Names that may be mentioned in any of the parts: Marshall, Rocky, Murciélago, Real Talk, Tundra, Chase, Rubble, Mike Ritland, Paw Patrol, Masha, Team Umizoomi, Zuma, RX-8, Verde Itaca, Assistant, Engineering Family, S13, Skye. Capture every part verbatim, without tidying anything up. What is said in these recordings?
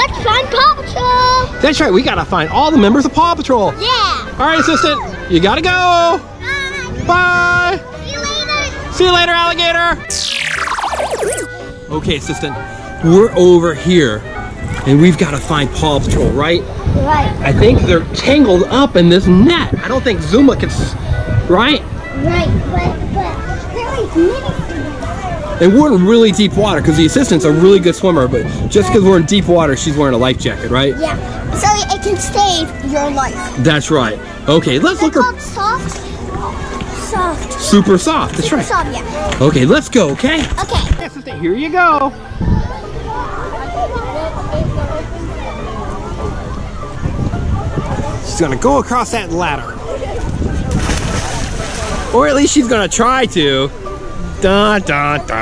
Let's find Paw Patrol. That's right, we gotta find all the members of Paw Patrol. Yeah. All right, assistant, you gotta go. Bye. Bye. See you later. See you later, alligator. Okay, assistant, we're over here and we've gotta find Paw Patrol, right? Right. I think they're tangled up in this net. I don't think Zuma can, right? Right, but, but there is many. And we're in really deep water because the assistant's a really good swimmer, but just because we're in deep water, she's wearing a life jacket, right? Yeah, so it can save your life. That's right. Okay, let's They're look for- soft, soft. Super soft, that's Super right. Soft, yeah. Okay, let's go, okay? Okay. Assistant, here you go. She's gonna go across that ladder. Or at least she's gonna try to. Dun, dun, dun.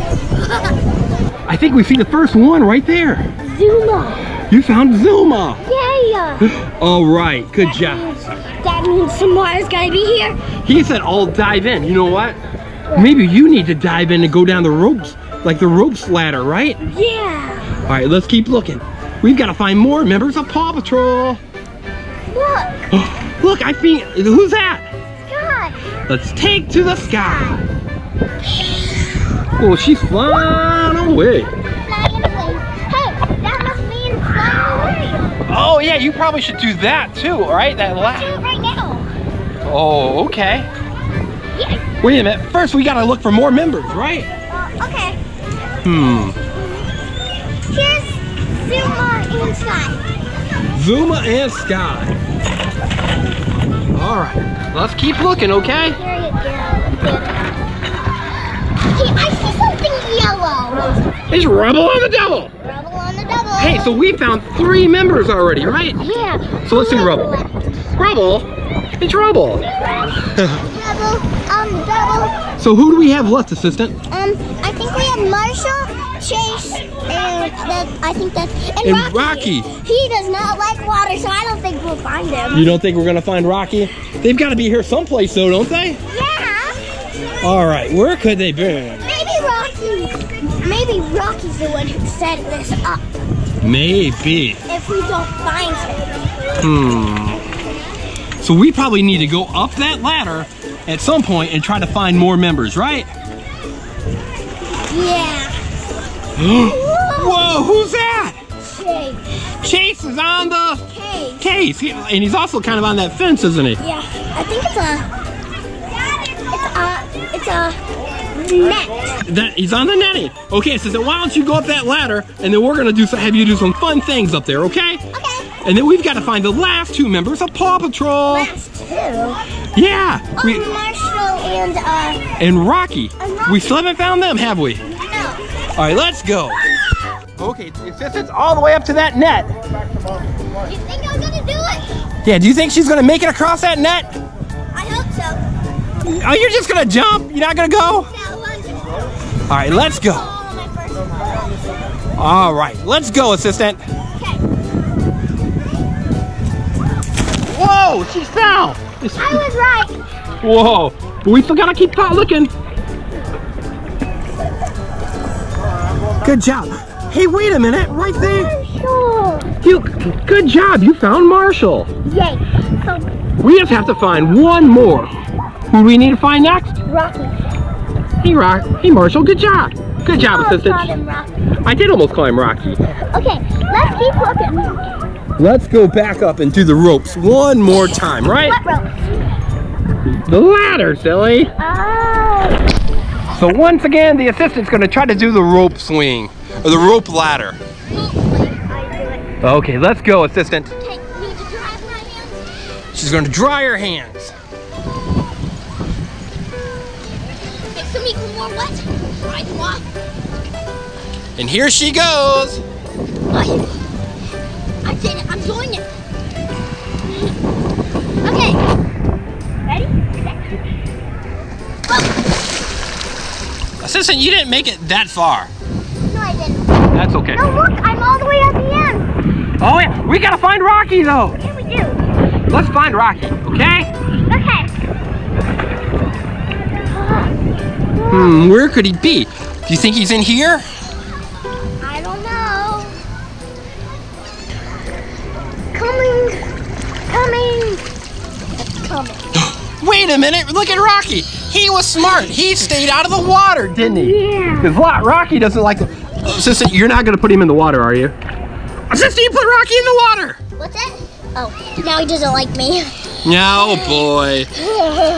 I think we see the first one right there. Zuma. You found Zuma. Yeah. All right, good that job. Means, that means some water's gotta be here. He said, I'll dive in. You know what? Maybe you need to dive in and go down the ropes, like the ropes ladder, right? Yeah. All right, let's keep looking. We've gotta find more members of Paw Patrol. Look. Look, I think, who's that? Let's take to the sky. Oh, she's flying away. Flying away. Hey, that must mean flying away. Oh yeah, you probably should do that too, right? That last. Do it right now. Oh, okay. Yeah. Wait a minute. First, we gotta look for more members, right? Uh, okay. Hmm. Here's Zuma and Skye. Zuma and Skye. All right, let's keep looking, okay? Here you go. Hey, I see something yellow. It's Rubble on the double. Rubble on the double. Hey, so we found three members already, right? Yeah. So let's do Rubble. Rubble? It's Rubble. Rubble on the double. So who do we have left, assistant? Um, I think we have Marshall, Chase, and that, I think that's, and, and Rocky. Rocky. He does not like water, so I don't think we'll find him. You don't think we're gonna find Rocky? They've gotta be here someplace though, don't they? Yeah. All right, where could they be? Maybe Rocky, maybe Rocky's the one who set this up. Maybe. If we don't find him. Hmm. So we probably need to go up that ladder at some point and try to find more members, right? Yeah. Whoa. Whoa, who's that? Chase. Chase is on the case. case. And he's also kind of on that fence, isn't he? Yeah, I think it's a, it's a, it's a net. That, he's on the netting. Okay, so then why don't you go up that ladder and then we're gonna do some, have you do some fun things up there, okay? Okay. And then we've gotta find the last two members of Paw Patrol. Last two? Yeah. Oh, we, Marshall and, uh. And Rocky. and Rocky. We still haven't found them, have we? All right, let's go. Okay, assistant's all the way up to that net. You think I'm gonna do it? Yeah, do you think she's gonna make it across that net? I hope so. Oh, you're just gonna jump? You're not gonna go? No, I'm just... All right, let's go. All right, let's go, assistant. Okay. Whoa, she fell. It's... I was right. Whoa, but we still gotta keep looking. Good job. Hey, wait a minute, right there. Marshall. You, good job, you found Marshall. Yay. So, we just have to find one more. Who do we need to find next? Rocky. Hey, Rock. Hey, Marshall, good job. Good job, I assistant. Called him Rocky. I did almost call him Rocky. Okay, let's keep looking. Let's go back up and do the ropes one more time, right? What ropes? The ladder, silly. Oh. So once again, the assistant's gonna try to do the rope swing, or the rope ladder. Okay, let's go, assistant. She's gonna dry her hands. And here she goes. I did it, I'm doing it. Okay, ready? Assistant, you didn't make it that far. No, I didn't. That's okay. No, look, I'm all the way at the end. Oh, yeah. We got to find Rocky, though. Yeah, we do. Let's find Rocky, okay? Okay. Hmm, where could he be? Do you think he's in here? I don't know. coming! It's coming. Wait a minute, look at Rocky. He was smart. He stayed out of the water, didn't he? Yeah. Because Rocky doesn't like the... Oh, Assistant, you're not going to put him in the water, are you? Assistant, you put Rocky in the water. What's that? Oh, now he doesn't like me. No, boy.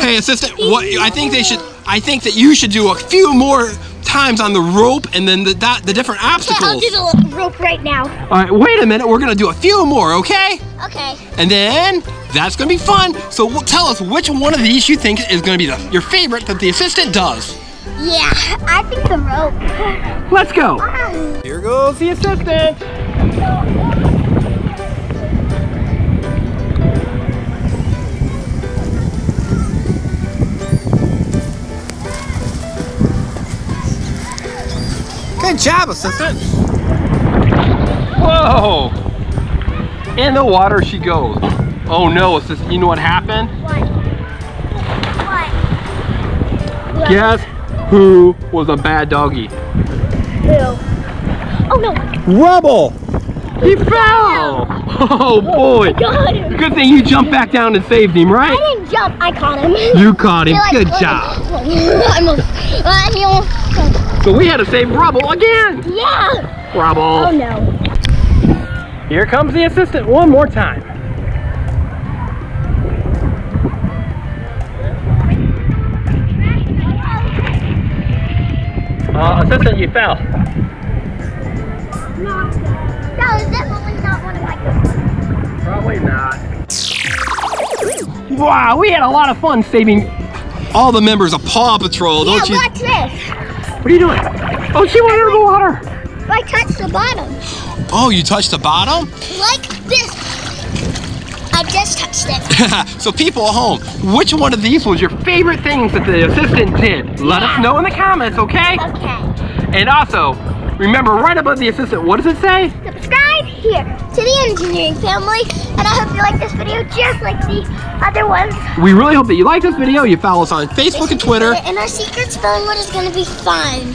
Hey, Assistant, what, I think they should... I think that you should do a few more times on the rope and then the, the, the different obstacles. Okay, I'll do the rope right now. All right, wait a minute. We're going to do a few more, okay? Okay. And then that's going to be fun. So we'll tell us which one of these you think is going to be the, your favorite that the assistant does. Yeah, I think the rope. Let's go. Um. Here goes the assistant. Good job, assistant. Whoa! In the water she goes. Oh no, assistant, you know what happened? What? What? Guess who was a bad doggy? Who? Oh no. Rubble! He fell! Oh boy! Oh, good thing you jumped back down and saved him, right? I didn't jump, I caught him. You caught him, like, good oh, job. Oh, almost, almost. So we had to save Rubble again! Yeah! Rubble! Oh no. Here comes the assistant one more time. Uh, assistant, you fell. No, that was definitely not one of my... Probably not. Wow, we had a lot of fun saving all the members of Paw Patrol, yeah, don't you? Watch this. What are you doing? Oh, she went under the water. I touched the bottom. Oh, you touched the bottom? Like this. I just touched it. So people at home, which one of these was your favorite things that the assistant did? Let yeah. us know in the comments, okay? Okay. And also, remember right above the assistant, what does it say? Subscribe here to the Engineering Family. And I hope you like this video just like the other ones. We really hope that you like this video. You follow us on Facebook and Twitter. And our secrets phone one is going to be fun.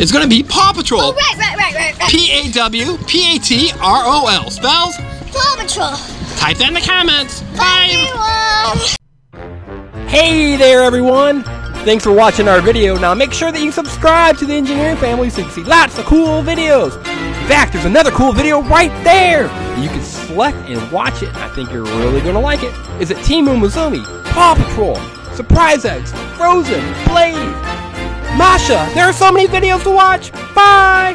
It's going to be Paw Patrol. Oh, right, right, right, right, right. P A W P A T R O L. Spells? Paw Patrol. Type that in the comments. Bye, everyone. Hey there, everyone. Thanks for watching our video. Now make sure that you subscribe to the Engineering Family so you can see lots of cool videos. In fact, there's another cool video right there. You can select and watch it. I think you're really going to like it. Is it Team Umizoomi, Paw Patrol, Surprise Eggs, Frozen, Blade, Masha? There are so many videos to watch. Bye!